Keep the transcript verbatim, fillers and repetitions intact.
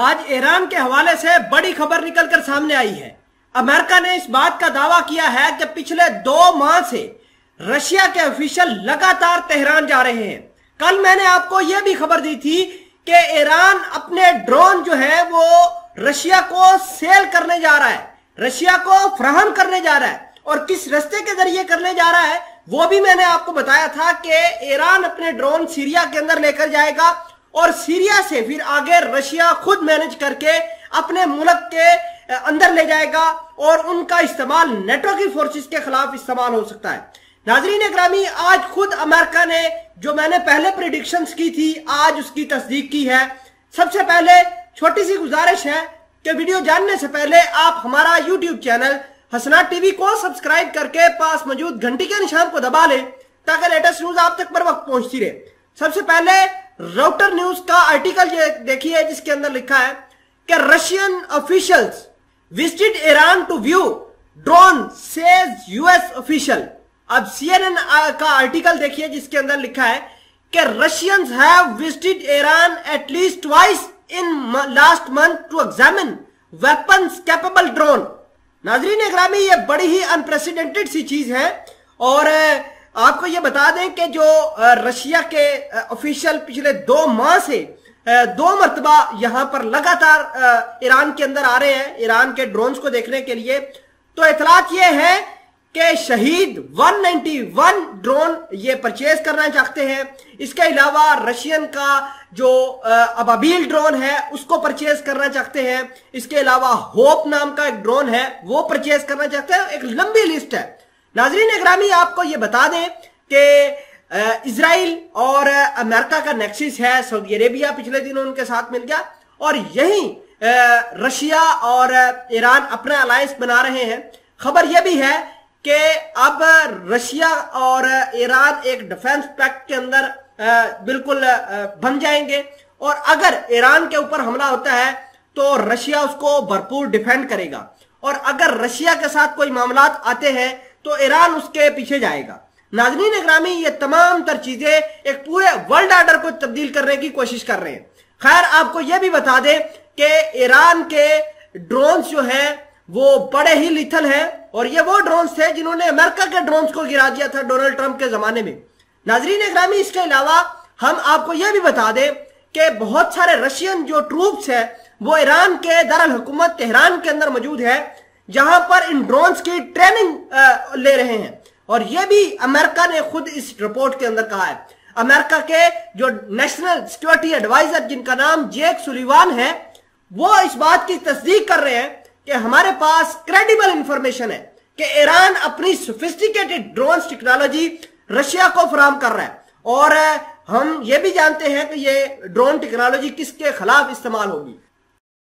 आज ईरान के हवाले से बड़ी खबर निकलकर सामने आई है। अमेरिका ने इस बात का दावा किया है कि पिछले दो माह से रशिया के ऑफिशियल लगातार तेहरान जा रहे हैं। कल मैंने आपको यह भी खबर दी थी कि ईरान अपने ड्रोन जो है वो रशिया को सेल करने जा रहा है, रशिया को फ्राहम करने जा रहा है और किस रास्ते के जरिए करने जा रहा है वो भी मैंने आपको बताया था कि ईरान अपने ड्रोन सीरिया के अंदर लेकर जाएगा और सीरिया से फिर आगे रशिया खुद मैनेज करके अपने मुल्क के अंदर ले जाएगा और उनका इस्तेमाल नेटो की फोर्सेस के खिलाफ इस्तेमाल हो सकता है। नाजरीन इकरामी, आज खुद अमेरिका ने जो मैंने पहले प्रेडिक्शंस की थी आज उसकी तस्दीक की है। सबसे पहले छोटी सी गुजारिश है कि वीडियो जानने से पहले आप हमारा यूट्यूब चैनल हसना टीवी को सब्सक्राइब करके पास मौजूद घंटी के निशान को दबा लें ताकि लेटेस्ट न्यूज आप तक बर वक्त पहुंचती रहे। सबसे पहले राउटर न्यूज का आर्टिकल देखिए जिसके अंदर लिखा है कि Russian officials visited Iran to view drone says US official. अब सीएनएन का आर्टिकल देखिए जिसके अंदर लिखा है कि Russians have visited Iran at least twice in last month to examine weapons capable drone. नाजरीन इकरामी, ये बड़ी ही अनप्रेसिडेंटेड सी चीज है और आपको ये बता दें कि जो रशिया के ऑफिशियल पिछले दो माह से दो मरतबा यहां पर लगातार ईरान के अंदर आ रहे हैं ईरान के ड्रोन्स को देखने के लिए। तो इतलात ये है कि शहीद एक सौ इक्यानवे ड्रोन ये परचेज करना चाहते हैं। इसके अलावा रशियन का जो अबाबिल ड्रोन है उसको परचेज करना चाहते हैं। इसके अलावा होप नाम का एक ड्रोन है वो परचेज करना चाहते हैं। एक लंबी लिस्ट है। नाजरीन इकरामी, आपको ये बता दें कि इजराइल और अमेरिका का नेक्सिस है, सऊदी अरेबिया पिछले दिनों उनके साथ मिल गया और यही रशिया और ईरान अपना अलायंस बना रहे हैं। खबर यह भी है कि अब रशिया और ईरान एक डिफेंस पैक्ट के अंदर बिल्कुल बन जाएंगे और अगर ईरान के ऊपर हमला होता है तो रशिया उसको भरपूर डिफेंड करेगा और अगर रशिया के साथ कोई मामला आते हैं तो ईरान उसके पीछे जाएगा। नाजरीन इकरामी, ये तमाम तर चीजें एक पूरे वर्ल्ड ऑर्डर को तब्दील करने की कोशिश कर रहे हैं। खैर, आपको यह भी बता दें कि ईरान के ड्रोन्स जो है वो बड़े ही लिथल हैं और ये वो ड्रोन्स थे जिन्होंने अमेरिका के ड्रोन्स को गिरा दिया था डोनाल्ड ट्रम्प के जमाने में। नाजरीन इकरामी, इसके अलावा हम आपको यह भी बता दें कि बहुत सारे रशियन जो ट्रूप्स हैं वो ईरान के दारुल हुकूमत तेहरान के अंदर मौजूद है जहां पर इन ड्रोन्स की ट्रेनिंग ले रहे हैं और यह भी अमेरिका ने खुद इस रिपोर्ट के अंदर कहा है। अमेरिका के जो नेशनल सिक्योरिटी एडवाइजर जिनका नाम जेक सुलिवान है वो इस बात की तस्दीक कर रहे हैं कि हमारे पास क्रेडिबल इंफॉर्मेशन है कि ईरान अपनी सोफिस्टिकेटेड ड्रोन टेक्नोलॉजी रशिया को फराहम कर रहा है और हम ये भी जानते हैं कि ये ड्रोन टेक्नोलॉजी किसके खिलाफ इस्तेमाल होगी।